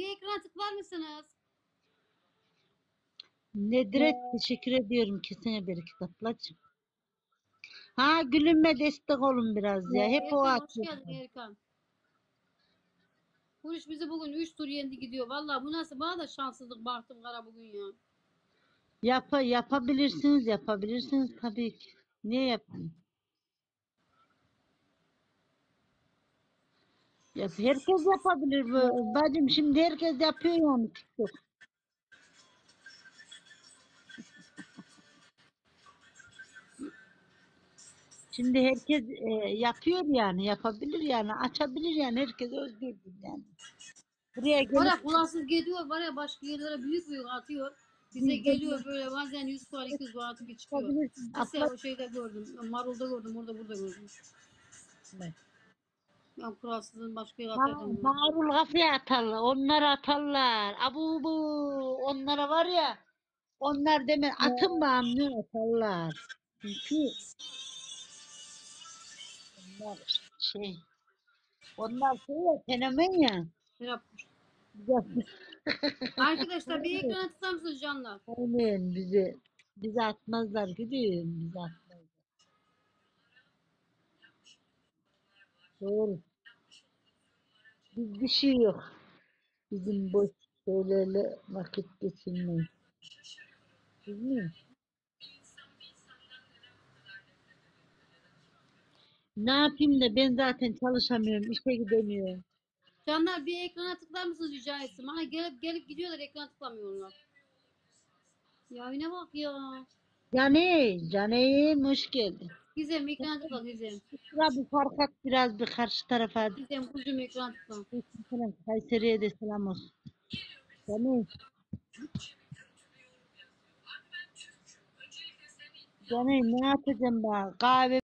bir ekran tıklar mısınız? Nedret teşekkür ediyorum. Kesene bereket ablacığım. Ha gülümme destek olun biraz ya. Hep Erkan, o atıyor. Hoş geldin Erkan. Huriş bizi bugün 3 tur yendi gidiyor. Vallahi bu nasıl? Bana da şanssızlık baktım kara bugün ya. Yapabilirsiniz tabii ki. Niye yapın? Ya herkes yapabilir bu. Bacım şimdi herkes yapıyor yani. Şimdi herkes yapıyor yani, yapabilir yani, açabilir yani, herkes özgürdür yani. Buraya gelip... Bana kulaksız geliyor, bana başka yerlere büyük büyük atıyor. Bize geliyor böyle bazen 100 kuar, 200 kuar atıp çıkıyor. Mesela o şeyde gördüm, Marul'da gördüm, orada burada gördüm. Evet. Ben kulaksızın başka yere atardım. Marul kafaya atarlar, onlara atarlar. Abu bu, onlara var ya, onlar demen atın bağımını atarlar. Çünkü... Onlar ya, fenomen ya. Arkadaşlar bir ekran atar mısınız canlar? Aynen bizi atmazlar gidiyorum, bizi atmazlar. Doğru. Biz bir şey yok. Bizim boş şeylerle vakit geçirmeyiz. Değil mi? Ne yapayım da ben zaten çalışamıyorum, işe gidemiyorum. Canlar bir ekrana tıklar mısınız rica etsin? Bana gelip gidiyorlar, ekrana tıklamıyorlar. Ya yine bak ya. Canım hoş geldin. Gizem ekrana tıkla Gizem. Bir fark at biraz bir karşı tarafa. Gizem kuzum ekrana tıkla. Kayseri'ye de selam olsun. Canım. Canım ne yapacağım ben? Kahve